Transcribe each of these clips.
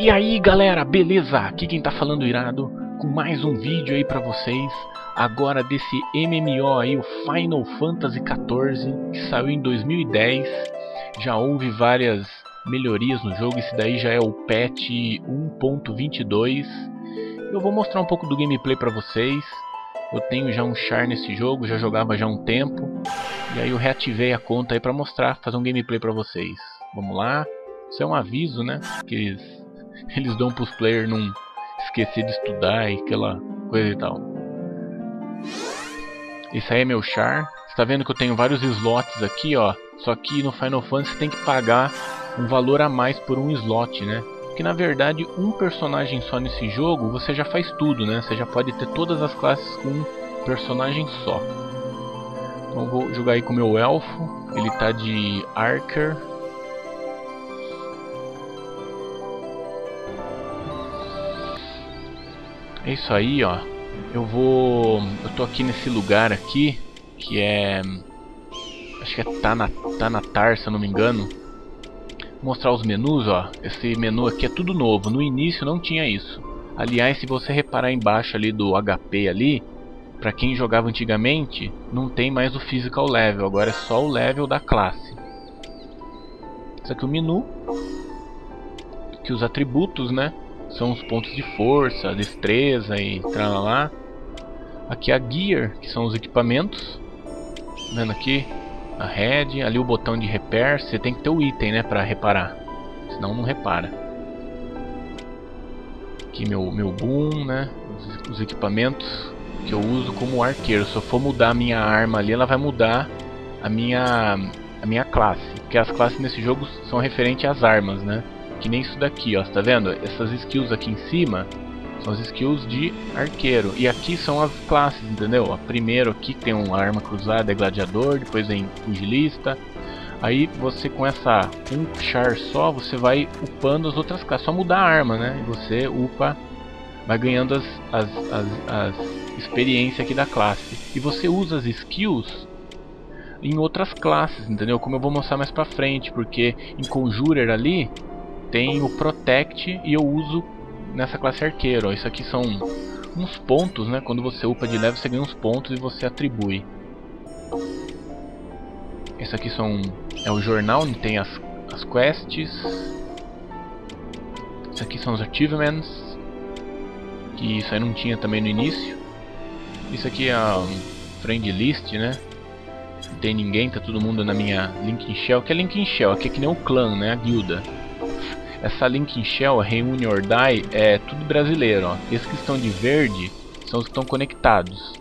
E aí galera, beleza? Aqui quem tá falando irado, com mais um vídeo aí pra vocês. Agora desse MMO aí, o Final Fantasy XIV, que saiu em 2010. Já houve várias melhorias no jogo, esse daí já é o patch 1.22. Eu vou mostrar um pouco do gameplay pra vocês. Eu tenho já um char nesse jogo, já jogava já há um tempo. E aí eu reativei a conta aí pra mostrar, fazer um gameplay pra vocês. Vamos lá. Isso é um aviso, né? Que eles dão pros players não esquecer de estudar e aquela coisa e tal. Esse aí é meu char. Você tá vendo que eu tenho vários slots aqui, ó. Só que no Final Fantasy você tem que pagar um valor a mais por um slot, né? Porque na verdade um personagem só nesse jogo você já faz tudo, né? Você já pode ter todas as classes com um personagem só. Então eu vou jogar aí com o meu elfo. Ele tá de Archer. É isso aí, ó. Eu tô aqui nesse lugar aqui, que é... acho que é Tanatar, se eu não me engano. Vou mostrar os menus, ó. Esse menu aqui é tudo novo. No início não tinha isso. Aliás, se você reparar embaixo ali do HP ali, pra quem jogava antigamente, não tem mais o Physical Level. Agora é só o level da classe. Isso aqui é o menu. Aqui os atributos, né? São os pontos de força, destreza e tralala. Aqui a gear, que são os equipamentos. Tá vendo aqui? A head, ali o botão de repair. Você tem que ter o item, né, pra reparar. Senão não repara. Aqui meu boom, né. Os equipamentos que eu uso como arqueiro. Se eu for mudar a minha arma ali, ela vai mudar a minha classe. Porque as classes nesse jogo são referentes às armas, né. Que nem isso daqui, ó, tá vendo? Essas skills aqui em cima são as skills de arqueiro. E aqui são as classes, entendeu? A primeiro aqui tem uma arma cruzada, é gladiador, depois vem pugilista. Aí você com essa um char só, você vai upando as outras classes. Só mudar a arma, né? E você upa, vai ganhando as experiências aqui da classe. E você usa as skills em outras classes, entendeu? Como eu vou mostrar mais pra frente, porque em Conjurer ali tem o Protect e eu uso nessa classe arqueiro, ó. Isso aqui são uns pontos, né? Quando você upa de level você ganha uns pontos e você atribui. Isso aqui é o jornal, tem as quests. Isso aqui são os achievements, que isso aí não tinha também no início. Isso aqui é a friend list, né? Não tem ninguém, tá todo mundo na minha Linkshell. O que é Linkshell? Aqui é que nem o clã, né? A guilda. Essa Linkshell, a Reunion or Die, é tudo brasileiro, ó. Esses que estão de verde são os que estão conectados.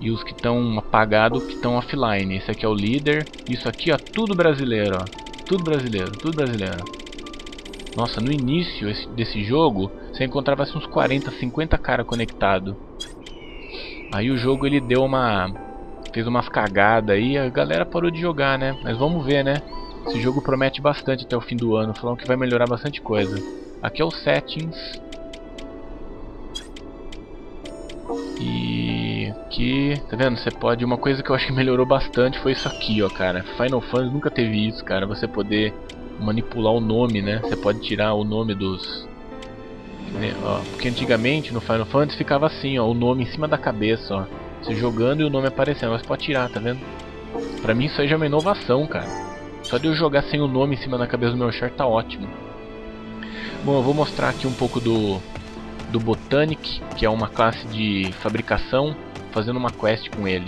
E os que estão apagados, que estão offline. Esse aqui é o líder. Isso aqui, ó, tudo brasileiro, ó. Tudo brasileiro, tudo brasileiro. Nossa, no início desse jogo, você encontrava assim, uns 40, 50 caras conectados. Aí o jogo, ele deu uma... fez umas cagadas aí, a galera parou de jogar, né? Mas vamos ver, né? Esse jogo promete bastante até o fim do ano, falam que vai melhorar bastante coisa. Aqui é os settings. E aqui, tá vendo? Você pode... uma coisa que eu acho que melhorou bastante foi isso aqui, ó, cara. Final Fantasy nunca teve isso, cara. Você poder manipular o nome, né? Você pode tirar o nome dos... ó, porque antigamente no Final Fantasy ficava assim, ó, o nome em cima da cabeça, ó. Você jogando e o nome aparecendo, mas pode tirar, tá vendo? Pra mim isso aí já é uma inovação, cara. Só de eu jogar sem o nome em cima da cabeça do meu char tá ótimo. Bom, eu vou mostrar aqui um pouco do Botanistic, que é uma classe de fabricação, fazendo uma quest com ele.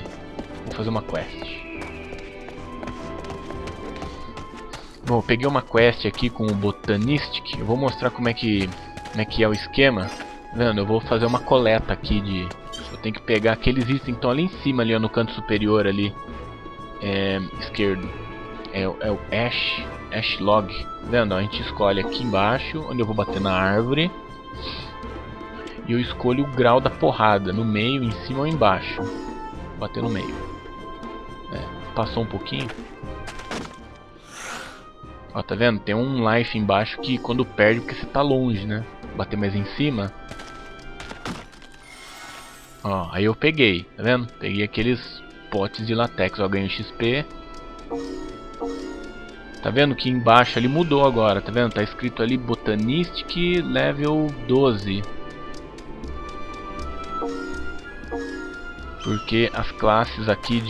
Vou fazer uma quest. Bom, eu peguei uma quest aqui com o Botanistic. Eu vou mostrar como é que é o esquema. Tá vendo? Eu vou fazer uma coleta aqui de... eu tenho que pegar aqueles itens que estão ali em cima, ali, ó, no canto superior ali, esquerdo. É o Ash Log. Tá vendo? A gente escolhe aqui embaixo, onde eu vou bater na árvore. E eu escolho o grau da porrada, no meio, em cima ou embaixo. Vou bater no meio. É, passou um pouquinho. Ó, tá vendo? Tem um life embaixo que quando perde, porque você tá longe, né? Bater mais em cima. Ó, aí eu peguei, tá vendo? Peguei aqueles potes de latex, ó, ganho XP. Tá vendo que embaixo ali mudou agora, tá vendo? Tá escrito ali Botanistic level 12. Porque as classes aqui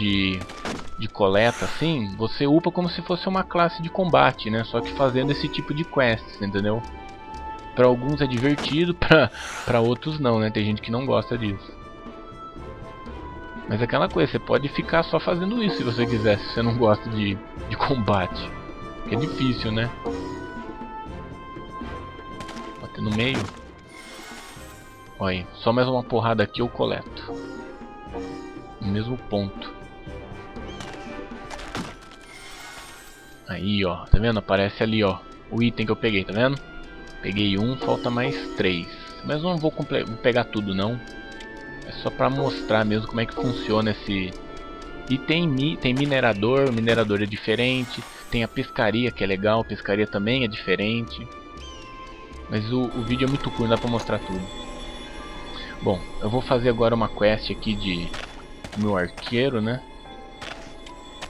de coleta, assim, você upa como se fosse uma classe de combate, né? Só que fazendo esse tipo de quests, entendeu? Pra alguns é divertido, pra outros não, né? Tem gente que não gosta disso. Mas aquela coisa, você pode ficar só fazendo isso se você quiser, se você não gosta de combate. Que é difícil, né? Bater no meio. Olha aí, só mais uma porrada aqui eu coleto. No mesmo ponto. Aí, ó, tá vendo? Aparece ali, ó, o item que eu peguei, tá vendo? Peguei um, falta mais 3. Mas não vou pegar tudo, não. É só pra mostrar mesmo como é que funciona esse... E tem minerador, o minerador é diferente. Tem a pescaria, que é legal, a pescaria também é diferente. Mas o vídeo é muito curto, não dá pra mostrar tudo. Bom, eu vou fazer agora uma quest aqui de... meu arqueiro, né?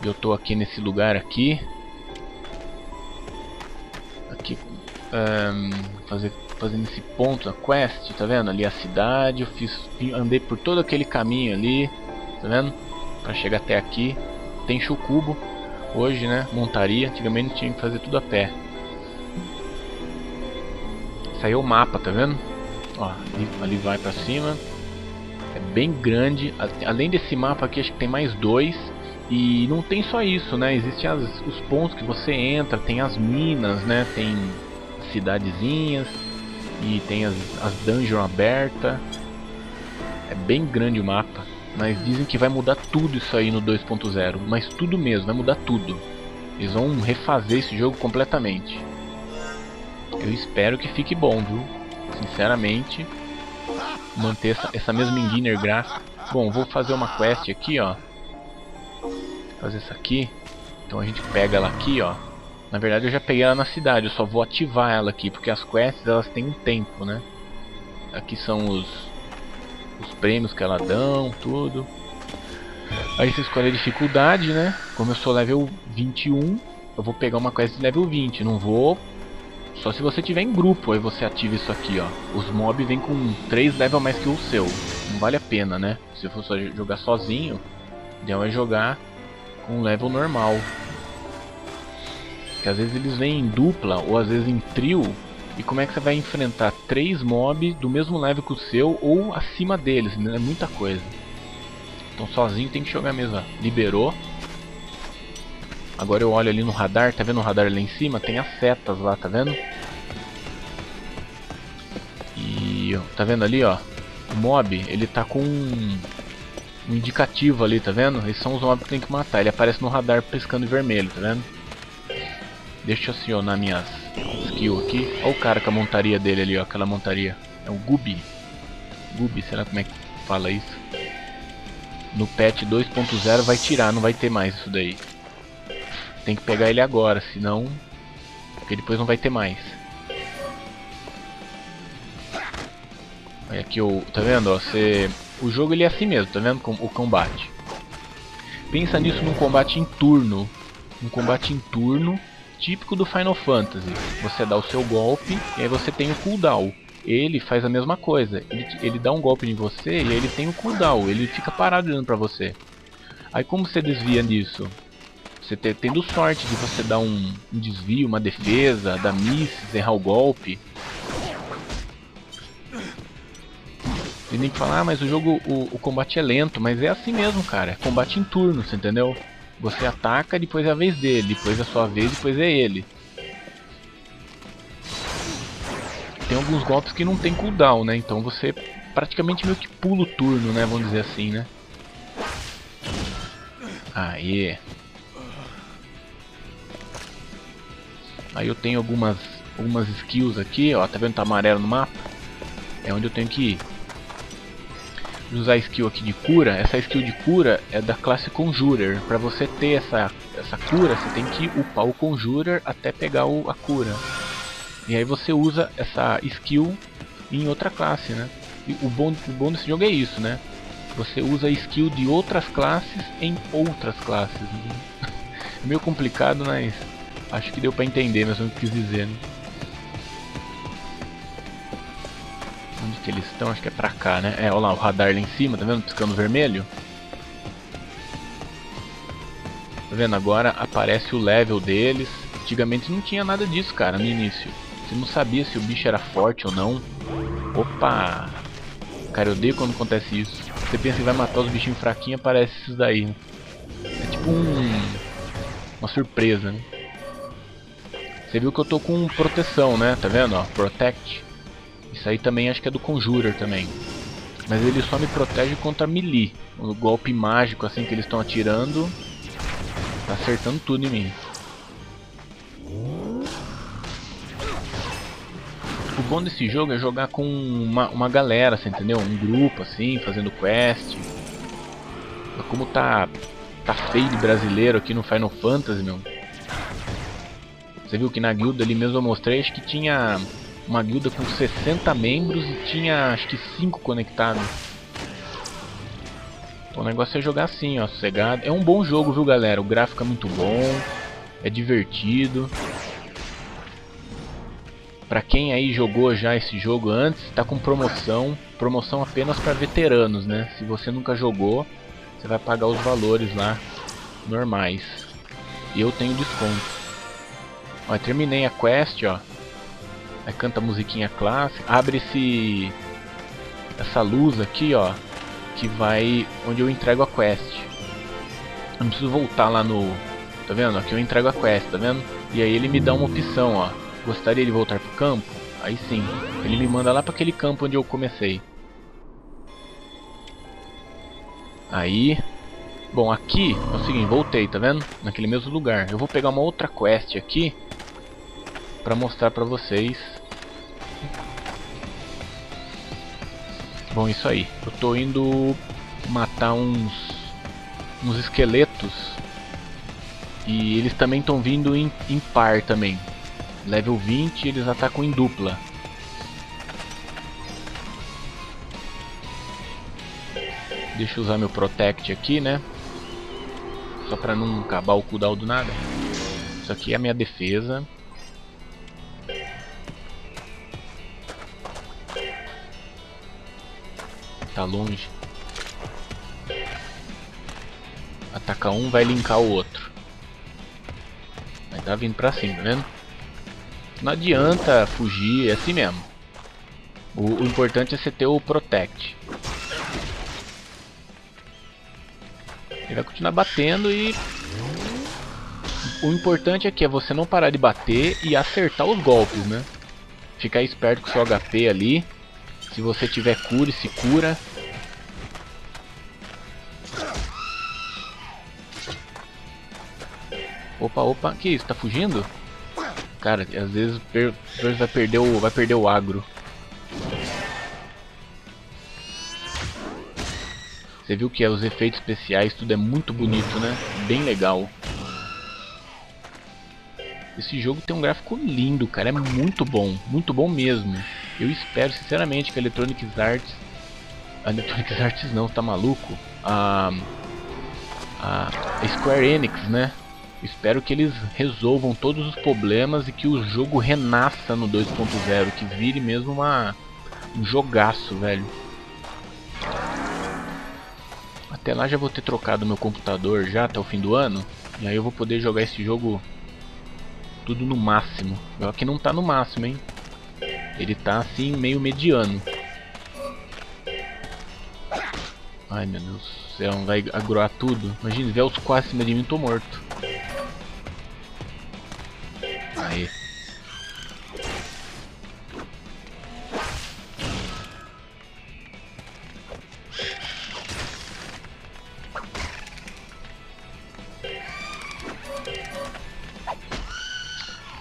Eu tô aqui nesse lugar aqui. Fazendo esse ponto da quest, tá vendo? Ali a cidade, eu andei por todo aquele caminho ali, tá vendo? Pra chegar até aqui. Tem Chocobo hoje, né? Montaria, antigamente tinha que fazer tudo a pé. Saiu o mapa, tá vendo? Ó, ali vai pra cima. É bem grande. Além desse mapa aqui, acho que tem mais 2. E não tem só isso, né? Existem os pontos que você entra, tem as minas, né? Tem... cidadezinhas e tem as dungeons abertas. É bem grande o mapa, mas dizem que vai mudar tudo isso aí no 2.0, mas tudo mesmo, vai mudar tudo. Eles vão refazer esse jogo completamente. Eu espero que fique bom, viu? Sinceramente, manter essa mesma engine gráfica. Bom, vou fazer uma quest aqui, ó. Fazer isso aqui. Então a gente pega ela aqui, ó. Na verdade eu já peguei ela na cidade, eu só vou ativar ela aqui, porque as quests elas têm um tempo, né? Aqui são os prêmios que elas dão, tudo. Aí você escolhe a dificuldade, né? Como eu sou level 21, eu vou pegar uma quest de level 20, não vou... Só se você tiver em grupo, aí você ativa isso aqui, ó. Os mobs vêm com 3 levels a mais que o seu, não vale a pena, né? Se eu for só jogar sozinho, o ideal é jogar com um level normal. Que às vezes eles vêm em dupla ou às vezes em trio. E como é que você vai enfrentar 3 mobs do mesmo level que o seu ou acima deles, né? É muita coisa. Então sozinho tem que jogar mesmo, ó. Liberou. Agora eu olho ali no radar, tá vendo o radar ali em cima? Tem as setas lá, tá vendo? E tá vendo ali, ó, o mob, ele tá com um indicativo ali, tá vendo? Esses são os mobs que tem que matar. Ele aparece no radar pescando em vermelho, tá vendo? Deixa eu acionar minhas skills aqui. Olha o cara com a montaria dele ali, ó. Aquela montaria. É o Gubi. Gubi, será como é que fala isso? No patch 2.0 vai tirar, não vai ter mais isso daí. Tem que pegar ele agora, senão... porque depois não vai ter mais. Olha aqui, tá vendo? Ó, o jogo ele é assim mesmo, tá vendo? O combate. Pensa nisso num combate em turno. Um combate em turno... típico do Final Fantasy. Você dá o seu golpe e aí você tem o cooldown. Ele faz a mesma coisa. Ele dá um golpe em você e aí ele tem o cooldown. Ele fica parado olhando pra você. Aí como você desvia disso? Você tendo sorte de você dar um desvio, uma defesa, dar misses, errar o golpe. Tem nem que falar, ah, mas o jogo, o combate é lento. Mas é assim mesmo, cara. É combate em turno, você entendeu? Você ataca, depois é a vez dele, depois é a sua vez, depois é ele. Tem alguns golpes que não tem cooldown, né? Então você praticamente meio que pula o turno, né? Vamos dizer assim, né? Aê! Aí eu tenho algumas skills aqui, ó. Tá vendo? Tá amarelo no mapa. É onde eu tenho que ir. Usar a skill aqui de cura. Essa skill de cura é da classe Conjurer. Para você ter essa cura, você tem que upar o Conjurer até pegar a cura. E aí você usa essa skill em outra classe, né? E o bom desse jogo é isso, né? Você usa a skill de outras classes em outras classes. É meio complicado, mas Acho que deu pra entender, mas não quis dizer, né? Onde que eles estão? Acho que é pra cá, né? É, olha lá, o radar lá em cima, tá vendo? Piscando vermelho. Tá vendo? Agora aparece o level deles. Antigamente não tinha nada disso, cara, no início. Você não sabia se o bicho era forte ou não. Opa! Cara, eu odeio quando acontece isso. Você pensa que vai matar os bichinhos fraquinhos, aparece esses daí, né? É tipo uma surpresa, né? Você viu que eu tô com proteção, né? Tá vendo? Ó, Protect. Isso aí também acho que é do Conjurer também. Mas ele só me protege contra melee. O golpe mágico assim que eles estão atirando, tá acertando tudo em mim. O bom desse jogo é jogar com uma galera, assim, entendeu? Um grupo assim, fazendo quest. Mas como tá feio de brasileiro aqui no Final Fantasy, meu. Você viu que na guilda ali mesmo eu mostrei, acho que tinha uma guilda com 60 membros e tinha acho que 5 conectados. Então, o negócio é jogar assim, ó, sossegado. É um bom jogo, viu, galera? O gráfico é muito bom, é divertido. Pra quem aí jogou já esse jogo antes, tá com promoção. Promoção apenas pra veteranos, né? Se você nunca jogou, você vai pagar os valores lá, normais. E eu tenho desconto. Ó, terminei a quest, ó. Aí canta a musiquinha clássica. Abre essa luz aqui, ó, que vai onde eu entrego a quest. Eu não preciso voltar lá no... Tá vendo? Aqui eu entrego a quest, tá vendo? E aí ele me dá uma opção, ó. Gostaria de voltar pro campo? Aí sim, ele me manda lá para aquele campo onde eu comecei. Aí, bom, aqui é o seguinte, voltei, tá vendo? Naquele mesmo lugar. Eu vou pegar uma outra quest aqui para mostrar para vocês. Bom, isso aí. Eu tô indo matar uns esqueletos e eles também estão vindo em par também. Level 20, eles atacam em dupla. Deixa eu usar meu Protect aqui, né? Só pra não acabar o cooldown do nada. Isso aqui é a minha defesa. Tá longe. Atacar um, vai linkar o outro. Mas tá vindo pra cima, tá vendo? Não adianta fugir, é assim mesmo. O importante é você ter o Protect. Ele vai continuar batendo e... O importante aqui é você não parar de bater e acertar os golpes, né? Ficar esperto com o seu HP ali. Se você tiver cura, se cura. Opa, opa. Que isso? Tá fugindo? Cara, às vezes vai perder o agro. Você viu que os efeitos especiais, tudo é muito bonito, né? Bem legal. Esse jogo tem um gráfico lindo, cara. É muito bom mesmo. Eu espero, sinceramente, que a Electronic Arts... A Electronic Arts não, tá maluco? A Square Enix, né? Espero que eles resolvam todos os problemas e que o jogo renasça no 2.0, que vire mesmo um jogaço, velho. Até lá já vou ter trocado meu computador já até o fim do ano, e aí eu vou poder jogar esse jogo tudo no máximo. Só que não tá no máximo, hein? Ele tá assim meio mediano. Ai meu Deus do céu, não vai agroar tudo? Imagina, se vier os quase acima de mim, tô morto. Aí.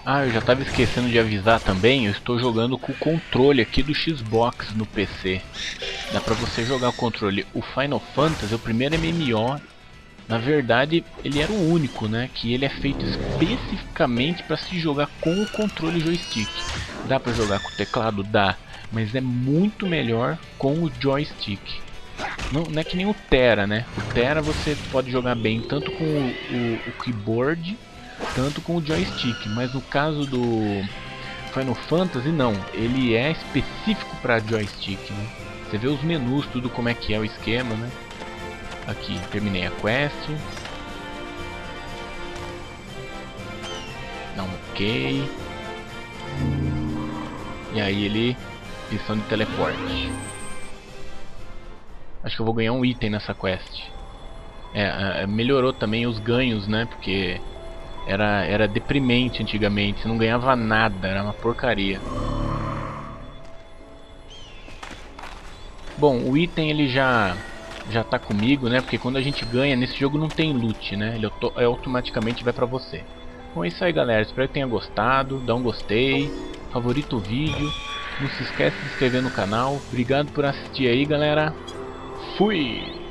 Ah, eu já estava esquecendo de avisar também, eu estou jogando com o controle aqui do Xbox no PC. Dá pra você jogar o controle. O Final Fantasy é o primeiro MMO. Na verdade, ele era o único, né, que ele é feito especificamente para se jogar com o controle joystick. Dá para jogar com o teclado? Dá, mas é muito melhor com o joystick. Não é que nem o Tera, né? O Tera você pode jogar bem tanto com o keyboard tanto com o joystick, mas no caso do Final Fantasy não, ele é específico para joystick, né? Você vê os menus, tudo como é que é o esquema, né? Aqui, terminei a quest. Dá um ok. E aí ele... Missão de teleporte. Acho que eu vou ganhar um item nessa quest. É, melhorou também os ganhos, né? Porque era deprimente antigamente. Você não ganhava nada, era uma porcaria. Bom, o item ele já tá comigo, né? Porque quando a gente ganha, nesse jogo não tem loot, né? Ele automaticamente vai pra você. Bom, é isso aí, galera. Espero que tenha gostado. Dá um gostei. Favorita o vídeo. Não se esquece de se inscrever no canal. Obrigado por assistir aí, galera. Fui!